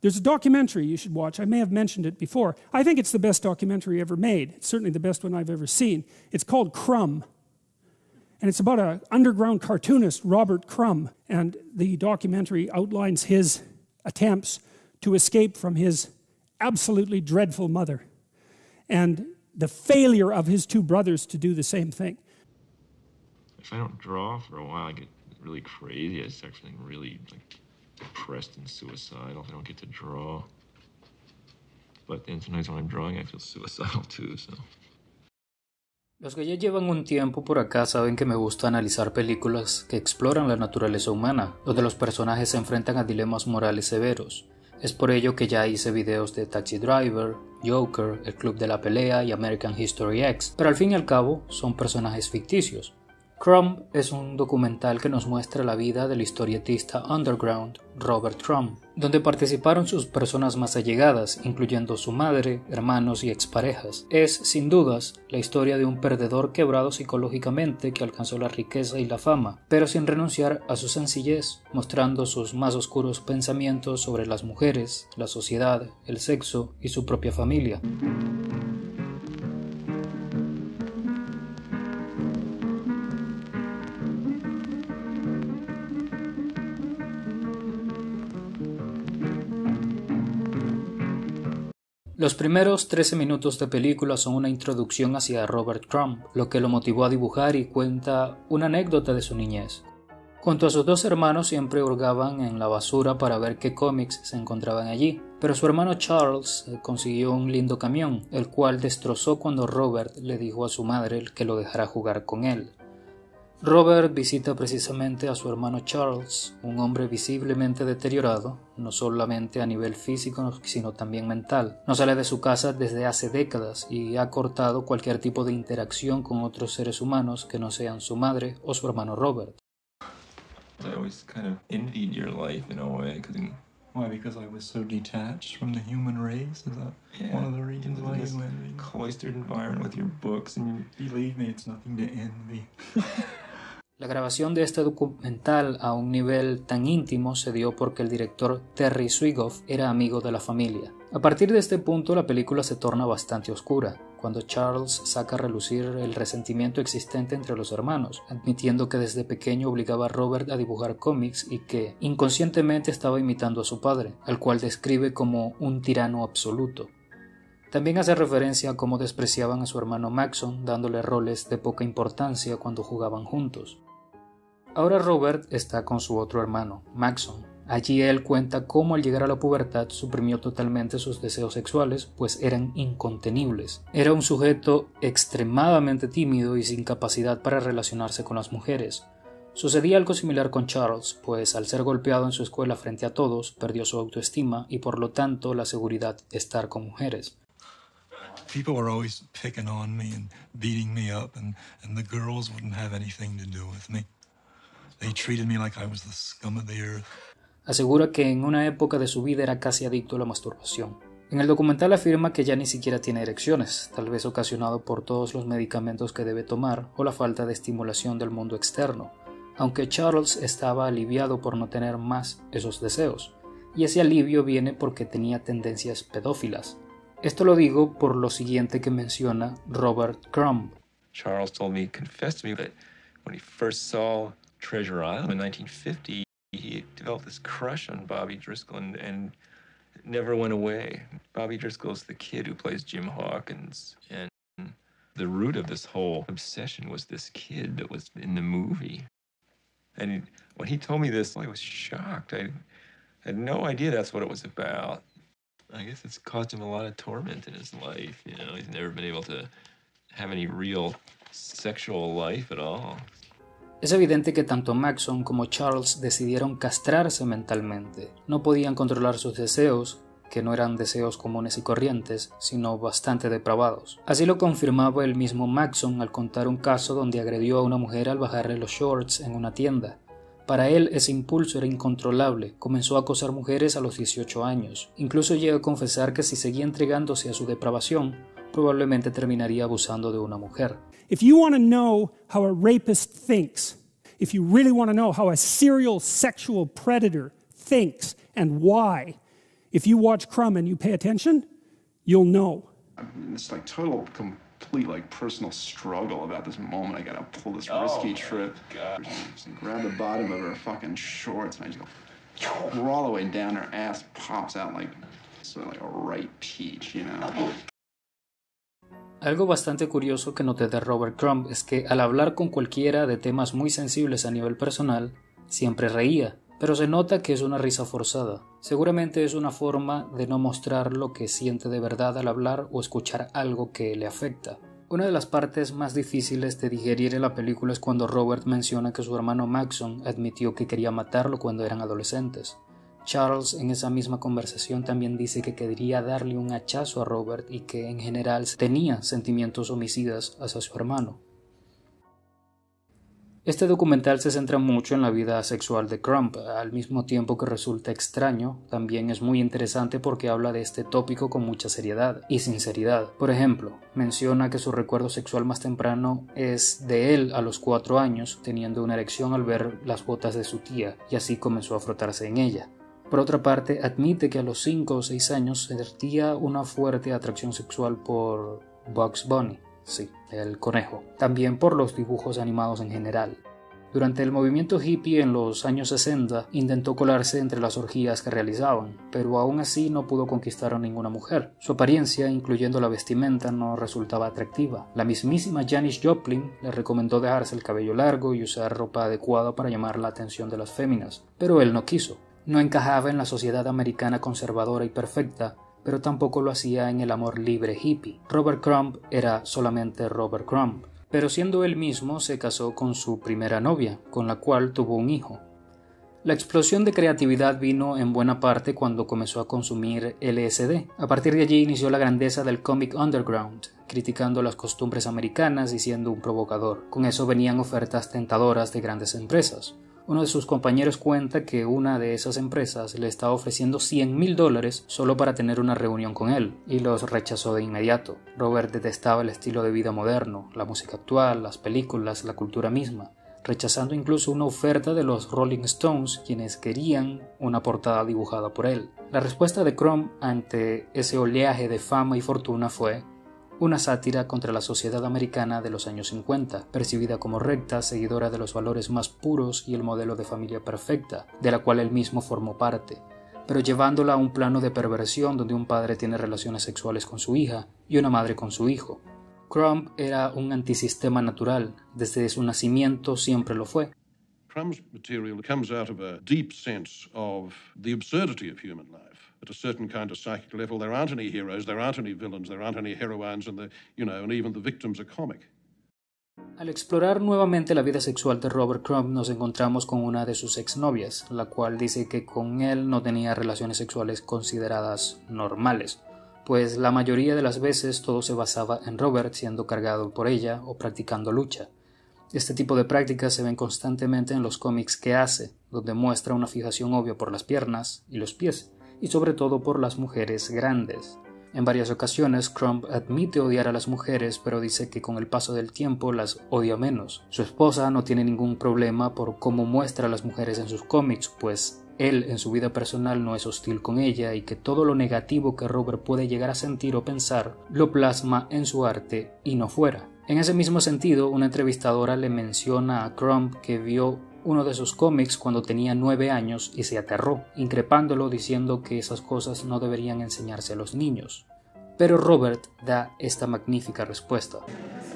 There's a documentary you should watch. I may have mentioned it before. I think it's the best documentary ever made. It's certainly the best one I've ever seen. It's called Crumb. And it's about an underground cartoonist, Robert Crumb. And the documentary outlines his attempts to escape from his absolutely dreadful mother. And the failure of his two brothers to do the same thing. If I don't draw for a while, I get really crazy. I start feeling really depressed and suicidal. I don't get to draw. But then sometimes when I'm drawing, I feel suicidal too, so... Los que ya llevan un tiempo por acá saben que me gusta analizar películas que exploran la naturaleza humana, donde los personajes se enfrentan a dilemas morales severos. Es por ello que ya hice videos de Taxi Driver, Joker, el Club de la Pelea y American History X, pero al fin y al cabo son personajes ficticios. Crumb es un documental que nos muestra la vida del historietista underground Robert Crumb, donde participaron sus personas más allegadas, incluyendo su madre, hermanos y exparejas. Es, sin dudas, la historia de un perdedor quebrado psicológicamente que alcanzó la riqueza y la fama, pero sin renunciar a su sencillez, mostrando sus más oscuros pensamientos sobre las mujeres, la sociedad, el sexo y su propia familia. Los primeros 13 minutos de película son una introducción hacia Robert Crumb, lo que lo motivó a dibujar y cuenta una anécdota de su niñez. Junto a sus dos hermanos siempre hurgaban en la basura para ver qué cómics se encontraban allí, pero su hermano Charles consiguió un lindo camión, el cual destrozó cuando Robert le dijo a su madre que lo dejara jugar con él. Robert visita precisamente a su hermano Charles, un hombre visiblemente deteriorado, no solamente a nivel físico sino también mental. No sale de su casa desde hace décadas y ha cortado cualquier tipo de interacción con otros seres humanos que no sean su madre o su hermano Robert. I always kind of envied your life in a way. Why? Because I was so detached from the human race? Is that one of the reasons why you envy? Cloistered environment with your books and your... Believe me, it's nothing to envy. La grabación de este documental a un nivel tan íntimo se dio porque el director Terry Swigoff era amigo de la familia. A partir de este punto la película se torna bastante oscura, cuando Charles saca a relucir el resentimiento existente entre los hermanos, admitiendo que desde pequeño obligaba a Robert a dibujar cómics y que inconscientemente estaba imitando a su padre, al cual describe como un tirano absoluto. También hace referencia a cómo despreciaban a su hermano Maxon, dándole roles de poca importancia cuando jugaban juntos. Ahora Robert está con su otro hermano, Maxon. Allí él cuenta cómo al llegar a la pubertad suprimió totalmente sus deseos sexuales, pues eran incontenibles. Era un sujeto extremadamente tímido y sin capacidad para relacionarse con las mujeres. Sucedía algo similar con Charles, pues al ser golpeado en su escuela frente a todos, perdió su autoestima y por lo tanto la seguridad de estar con mujeres. People were always picking on me and beating me up, and the girls wouldn't have anything to do with me. They treated me like I was the scum of the earth. Asegura que en una época de su vida era casi adicto a la masturbación. En el documental afirma que ya ni siquiera tiene erecciones, tal vez ocasionado por todos los medicamentos que debe tomar o la falta de estimulación del mundo externo, aunque Charles estaba aliviado por no tener más esos deseos, y ese alivio viene porque tenía tendencias pedófilas. Esto lo digo por lo siguiente que menciona Robert Crumb. Charles told me, confessed to me that when he first saw Treasure Island in 1950, he developed this crush on Bobby Driscoll and never went away. Bobby Driscoll is the kid who plays Jim Hawkins, and the root of this whole obsession was this kid that was in the movie. And when he told me this, I was shocked. I had no idea that's what it was about. I guess it's caused him a lot of torment in his life. You know, he's never been able to have any real sexual life at all. Es evidente que tanto Maxon como Charles decidieron castrarse mentalmente. No podían controlar sus deseos, que no eran deseos comunes y corrientes, sino bastante depravados. Así lo confirmaba el mismo Maxon al contar un caso donde agredió a una mujer al bajarle los shorts en una tienda. Para él ese impulso era incontrolable, comenzó a acosar mujeres a los 18 años. Incluso llega a confesar que si seguía entregándose a su depravación, probablemente terminaría abusando de una mujer. If you want to know how a rapist thinks, if you really want to know how a serial sexual predator thinks and why, If you watch Crumb and you pay attention, you'll know. I mean, it's like total, complete, like personal struggle about this moment. I gotta pull this risky trip. God. Just grab the bottom of her fucking shorts and I just go all the way down. Her ass pops out like sort of like a ripe peach, you know. Algo bastante curioso que noté de Robert Crumb es que al hablar con cualquiera de temas muy sensibles a nivel personal, siempre reía, pero se nota que es una risa forzada. Seguramente es una forma de no mostrar lo que siente de verdad al hablar o escuchar algo que le afecta. Una de las partes más difíciles de digerir en la película es cuando Robert menciona que su hermano Maxon admitió que quería matarlo cuando eran adolescentes. Charles en esa misma conversación también dice que quería darle un hachazo a Robert y que en general tenía sentimientos homicidas hacia su hermano. Este documental se centra mucho en la vida sexual de Crumb, al mismo tiempo que resulta extraño, también es muy interesante porque habla de este tópico con mucha seriedad y sinceridad. Por ejemplo, menciona que su recuerdo sexual más temprano es de él a los 4 años, teniendo una erección al ver las botas de su tía, y así comenzó a frotarse en ella. Por otra parte, admite que a los 5 o 6 años sentía una fuerte atracción sexual por Bugs Bunny, sí, el conejo, también por los dibujos animados en general. Durante el movimiento hippie en los años 60, intentó colarse entre las orgías que realizaban, pero aún así no pudo conquistar a ninguna mujer. Su apariencia, incluyendo la vestimenta, no resultaba atractiva. La mismísima Janis Joplin le recomendó dejarse el cabello largo y usar ropa adecuada para llamar la atención de las féminas, pero él no quiso. No encajaba en la sociedad americana conservadora y perfecta, pero tampoco lo hacía en el amor libre hippie. Robert Crumb era solamente Robert Crumb, pero siendo él mismo se casó con su primera novia, con la cual tuvo un hijo. La explosión de creatividad vino en buena parte cuando comenzó a consumir LSD. A partir de allí inició la grandeza del comic underground, criticando las costumbres americanas y siendo un provocador. Con eso venían ofertas tentadoras de grandes empresas. Uno de sus compañeros cuenta que una de esas empresas le estaba ofreciendo $100.000 solo para tener una reunión con él, y los rechazó de inmediato. Robert detestaba el estilo de vida moderno, la música actual, las películas, la cultura misma, rechazando incluso una oferta de los Rolling Stones, quienes querían una portada dibujada por él. La respuesta de Crumb ante ese oleaje de fama y fortuna fue una sátira contra la sociedad americana de los años 50, percibida como recta, seguidora de los valores más puros y el modelo de familia perfecta, de la cual él mismo formó parte, pero llevándola a un plano de perversión donde un padre tiene relaciones sexuales con su hija y una madre con su hijo. Crumb era un antisistema natural, desde su nacimiento siempre lo fue. Crumb's material comes out of a deep sense of the absurdity of human life. At a certain kind of psychic level, there aren't any heroes, there aren't any villains, there aren't any heroines, and and even the victims are comic. Al explorar nuevamente la vida sexual de Robert Crumb, nos encontramos con una de sus exnovias, la cual dice que con él no tenía relaciones sexuales consideradas normales, pues la mayoría de las veces todo se basaba en Robert siendo cargado por ella o practicando lucha. Este tipo de prácticas se ven constantemente en los cómics que hace, donde muestra una fijación obvia por las piernas y los pies, y sobre todo por las mujeres grandes. En varias ocasiones, Crumb admite odiar a las mujeres, pero dice que con el paso del tiempo las odia menos. Su esposa no tiene ningún problema por cómo muestra a las mujeres en sus cómics, pues él en su vida personal no es hostil con ella y que todo lo negativo que Robert puede llegar a sentir o pensar lo plasma en su arte y no fuera. En ese mismo sentido, una entrevistadora le menciona a Crumb que vio uno de sus cómics cuando tenía 9 años y se aterró, increpándolo diciendo que esas cosas no deberían enseñarse a los niños. Pero Robert da esta magnífica respuesta.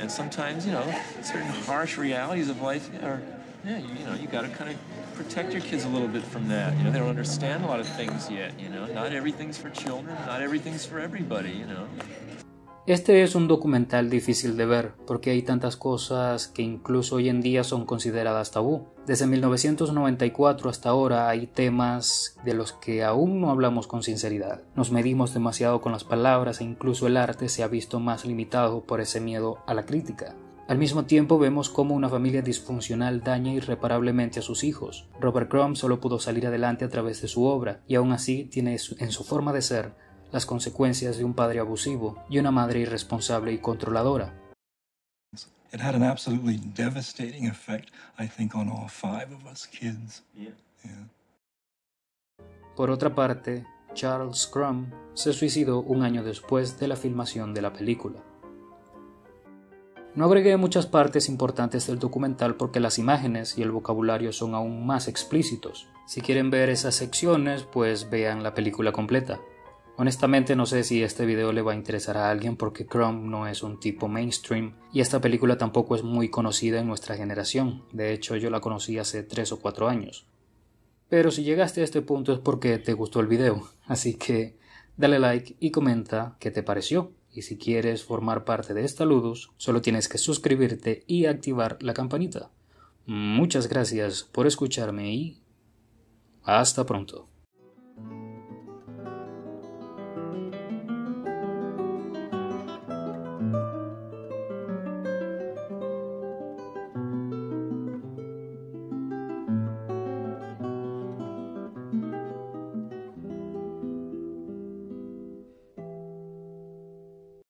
And sometimes, certain harsh realities of life you got to kind of protect your kids a little bit from that. They don't understand a lot of things yet, Not everything's for children, not everything's for everybody, Este es un documental difícil de ver, porque hay tantas cosas que incluso hoy en día son consideradas tabú. Desde 1994 hasta ahora hay temas de los que aún no hablamos con sinceridad. Nos medimos demasiado con las palabras e incluso el arte se ha visto más limitado por ese miedo a la crítica. Al mismo tiempo vemos cómo una familia disfuncional daña irreparablemente a sus hijos. Robert Crumb solo pudo salir adelante a través de su obra, y aún así tiene en su forma de ser las consecuencias de un padre abusivo y una madre irresponsable y controladora. It had an absolutely devastating effect, I think, on all 5 of us kids. Por otra parte, Charles Crumb se suicidó un año después de la filmación de la película. No agregué muchas partes importantes del documental porque las imágenes y el vocabulario son aún más explícitos. Si quieren ver esas secciones, pues vean la película completa. Honestamente no sé si este video le va a interesar a alguien porque Crumb no es un tipo mainstream y esta película tampoco es muy conocida en nuestra generación. De hecho, yo la conocí hace 3 o 4 años. Pero si llegaste a este punto es porque te gustó el video, así que dale like y comenta qué te pareció. Y si quieres formar parte de esta Ludus, solo tienes que suscribirte y activar la campanita. Muchas gracias por escucharme y hasta pronto.